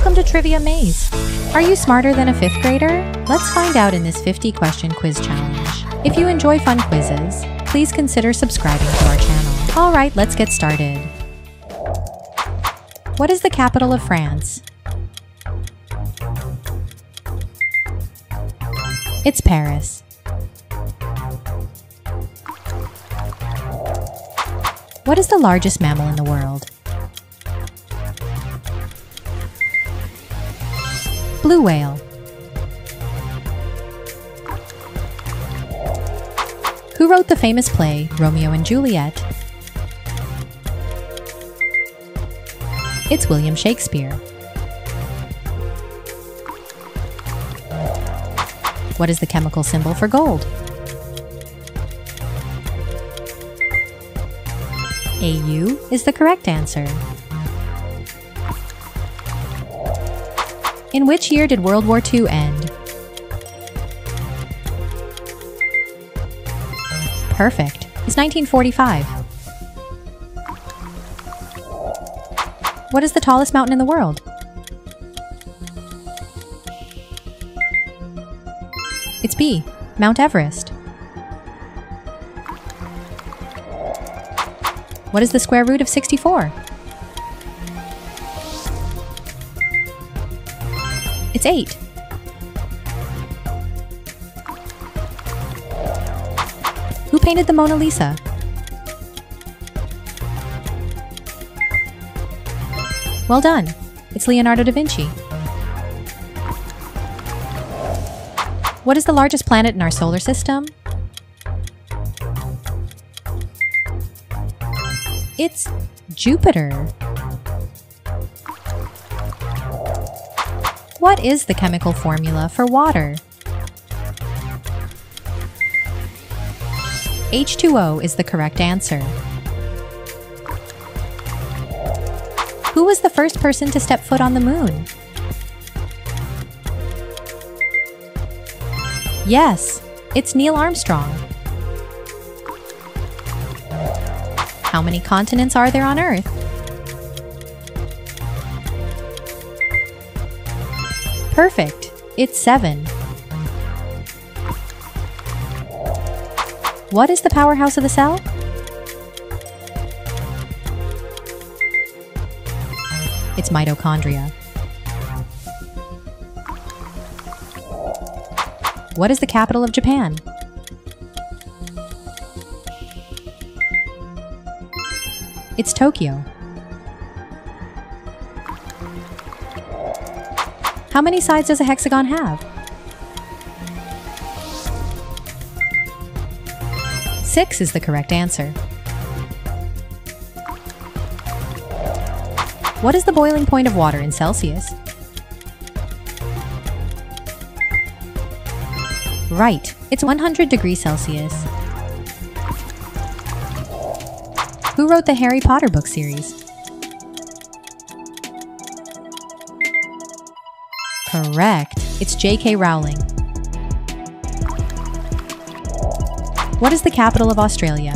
Welcome to Trivia Maze. Are you smarter than a fifth grader? Let's find out in this 50-question quiz challenge. If you enjoy fun quizzes, please consider subscribing to our channel. All right, let's get started. What is the capital of France? It's Paris. What is the largest mammal in the world? Blue whale. Who wrote the famous play, Romeo and Juliet? It's William Shakespeare. What is the chemical symbol for gold? AU is the correct answer. In which year did World War II end? Perfect. It's 1945. What is the tallest mountain in the world? It's B, Mount Everest. What is the square root of 64? It's 8. Who painted the Mona Lisa? Well done. It's Leonardo da Vinci. What is the largest planet in our solar system? It's Jupiter. What is the chemical formula for water? H2O is the correct answer. Who was the first person to step foot on the moon? Yes, it's Neil Armstrong. How many continents are there on Earth? Perfect. It's 7. What is the powerhouse of the cell? It's mitochondria. What is the capital of Japan? It's Tokyo. How many sides does a hexagon have? 6 is the correct answer. What is the boiling point of water in Celsius? Right, it's 100 degrees Celsius. Who wrote the Harry Potter book series? Correct. It's J.K. Rowling. What is the capital of Australia?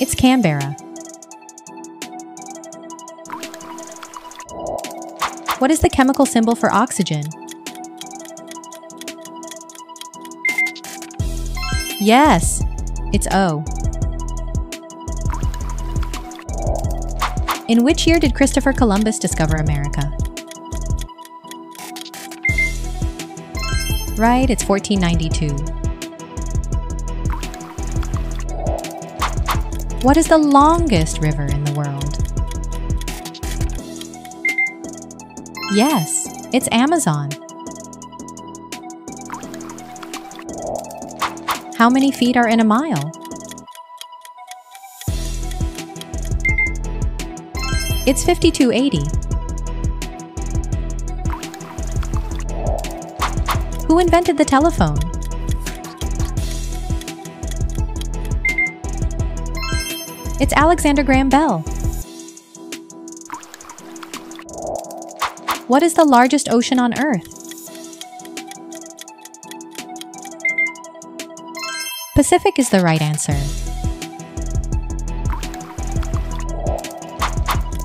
It's Canberra. What is the chemical symbol for oxygen? Yes, it's O. In which year did Christopher Columbus discover America? Right, it's 1492. What is the longest river in the world? Yes, it's Amazon. How many feet are in a mile? It's 5280. Who invented the telephone? It's Alexander Graham Bell. What is the largest ocean on Earth? Pacific is the right answer.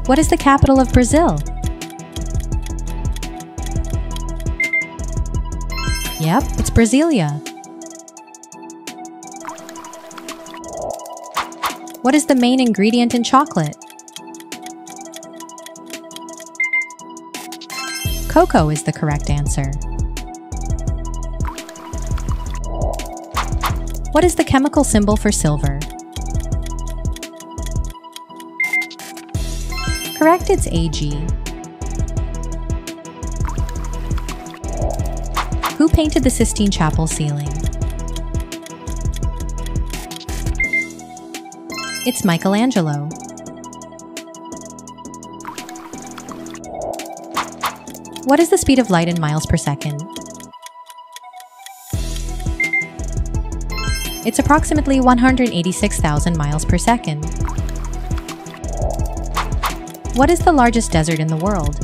What is the capital of Brazil? Yep, it's Brasilia. What is the main ingredient in chocolate? Cocoa is the correct answer. What is the chemical symbol for silver? Correct, it's Ag. Who painted the Sistine Chapel ceiling? It's Michelangelo. What is the speed of light in miles per second? It's approximately 186,000 miles per second. What is the largest desert in the world?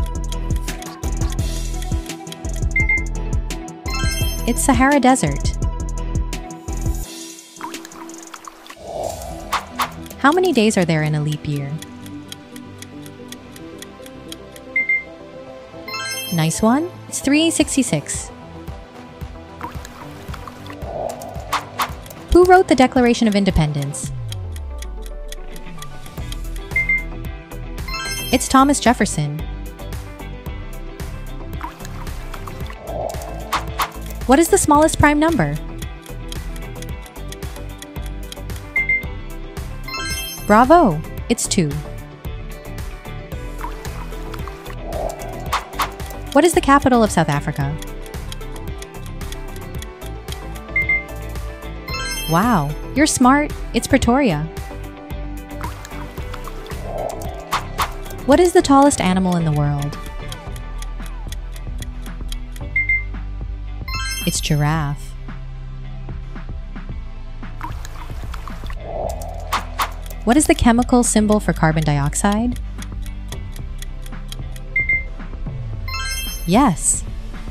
It's Sahara Desert. How many days are there in a leap year? Nice one, it's 366. Who wrote the Declaration of Independence? It's Thomas Jefferson. What is the smallest prime number? Bravo! It's 2. What is the capital of South Africa? Wow, you're smart. It's Pretoria. What is the tallest animal in the world? It's giraffe. What is the chemical symbol for carbon dioxide? Yes,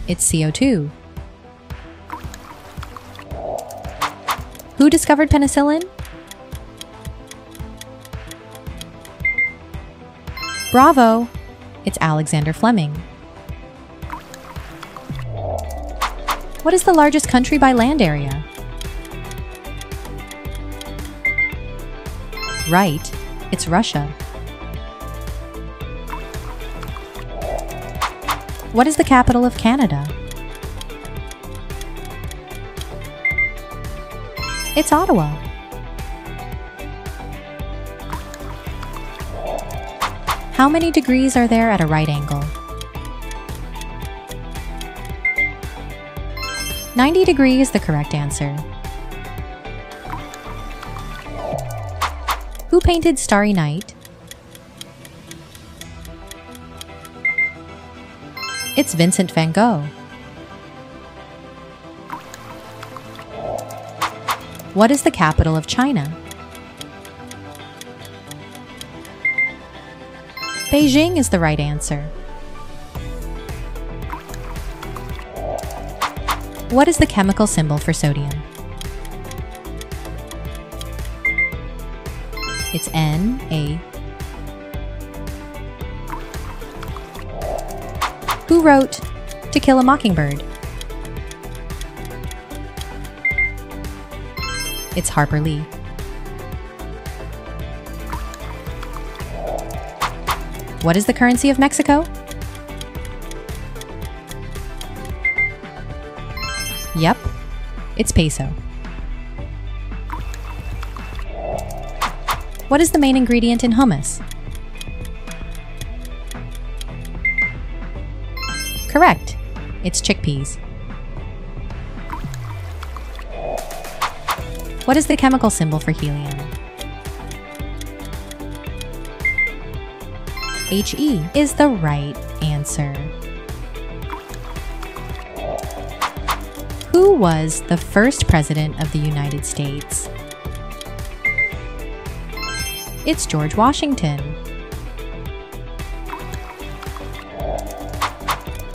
it's CO2. Who discovered penicillin? Bravo, it's Alexander Fleming. What is the largest country by land area? Right, it's Russia. What is the capital of Canada? It's Ottawa. How many degrees are there at a right angle? 90 degrees is the correct answer. Who painted Starry Night? It's Vincent van Gogh. What is the capital of China? Beijing is the right answer. What is the chemical symbol for sodium? It's Na. Who wrote To Kill a Mockingbird? It's Harper Lee. What is the currency of Mexico? Yep, it's peso. What is the main ingredient in hummus? Correct, it's chickpeas. What is the chemical symbol for helium? He is the right answer. Who was the first president of the United States? It's George Washington.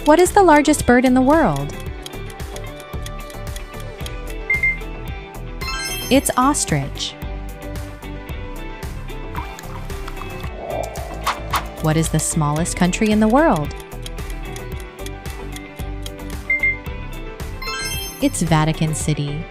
What is the largest bird in the world? It's ostrich. What is the smallest country in the world? It's Vatican City.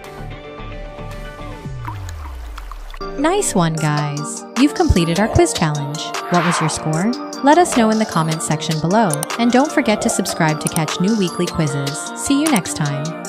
Nice one, guys! You've completed our quiz challenge. What was your score? Let us know in the comments section below, and don't forget to subscribe to catch new weekly quizzes. See you next time!